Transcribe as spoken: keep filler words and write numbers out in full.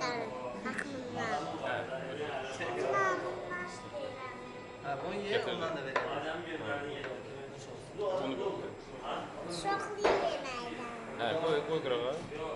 isterim. Bakımından. Bunlar bunlar isterim. Ha, bunu ye, ondan da verelim. Bunu koy. Şoklu yemeğden. Ha, koy, koy kralı.